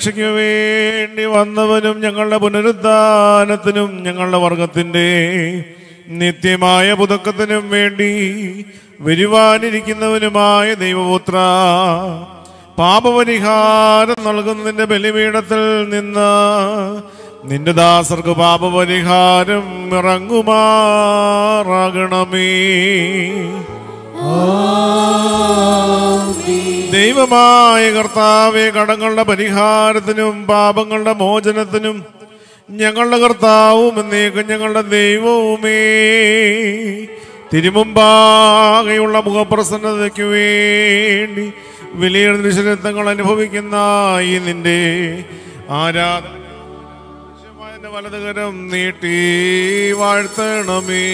രക്ഷയ്ക്ക് വേണ്ടി വന്നവനും ഞങ്ങളുടെ പുനരുദ്ധാനത്തിനും ഞങ്ങളുടെ വർഗത്തിൻ്റെ നിത്യമായ പുതുക്കത്തിനും വേണ്ടി വരുവാനിരിക്കുന്നവനുമായ ദൈവപുത്ര പാപപരിഹാരം നൽകുന്നതിൻ്റെ ബലിപീഠത്തിൽ നിന്ന് നിന്റെ ദാസർക്ക് പാപപരിഹാരം ഇറങ്ങുമാറാകണമേ. ദൈവമായ കർത്താവേ, കടങ്ങളുടെ പരിഹാരത്തിനും പാപങ്ങളുടെ മോചനത്തിനും ഞങ്ങളുടെ കർത്താവും എന്നേക്കും ഞങ്ങളുടെ ദൈവവുമേ, തിരുമുമ്പാകെയുള്ള മുഖപ്രസന്നതയ്ക്കു വേണ്ടി വലിയ നിശ്ചലത്വങ്ങൾ അനുഭവിക്കുന്ന ഈ നിന്റെ ആരാധന വലതുകരം നീട്ടി വാഴ്ത്തണമേ.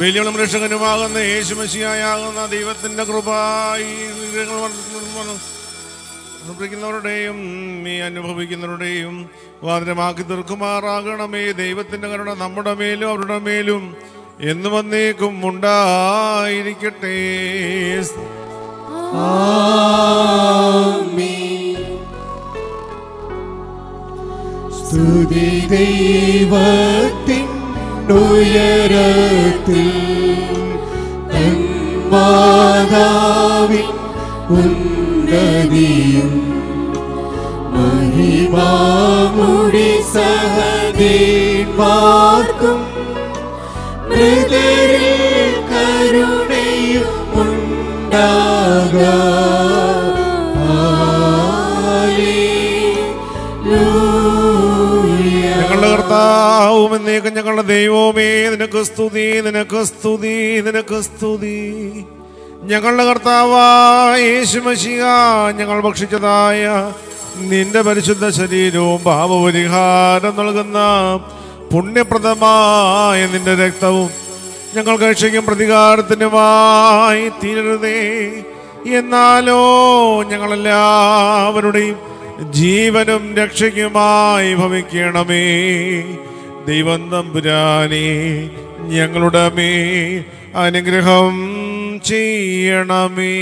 വെല്ലുവിളി രക്ഷകനുമാകുന്ന യേശുമശിയായാകുന്ന ദൈവത്തിൻ്റെ കൃപായി അനുഭവിക്കുന്നവരുടെയും നീ അനുഭവിക്കുന്നവരുടെയും വാദനമാക്കി തീർക്കുമാറാകണമേ. ദൈവത്തിൻ്റെ കരുണ നമ്മുടെ മേലും അവരുടെ മേലും എന്നു വന്നേക്കും ഉണ്ടായിരിക്കട്ടെ. സ്തുതി ദൈവത്തിൻ ഉയരത്തിൽ തന്മാതാവിൻ ഉന്നതിയും മഹിമാമുടി സഹദേവാർക്കും മൃദരിൽ കരുണയും ഉണ്ടാകാം. എന്നേക്കും ഞങ്ങളുടെ ദൈവമേ, നിനക്ക് സ്തുതി, നിനക്ക് സ്തുതി, നിനക്ക് സ്തുതി. ഞങ്ങളുടെ കർത്താവായ യേശുമശിഹാ, ഞങ്ങൾ ഭക്ഷിച്ചതായ നിന്റെ പരിശുദ്ധ ശരീരവും പാപപരിഹാരം നൽകുന്ന പുണ്യപ്രദമായ നിന്റെ രക്തവും ഞങ്ങൾക്ക് രക്ഷയ്ക്കും പ്രതികാരത്തിനുമായി തീരരുതേ. എന്നാലോ ഞങ്ങളെല്ലാവരുടെയും ജീവനും രക്ഷയ്ക്കുമായി ഭവിക്കണമേ. ദൈവം തമ്പുരാനെ, ഞങ്ങളുടെ മേ അനുഗ്രഹം ചെയ്യണമേ.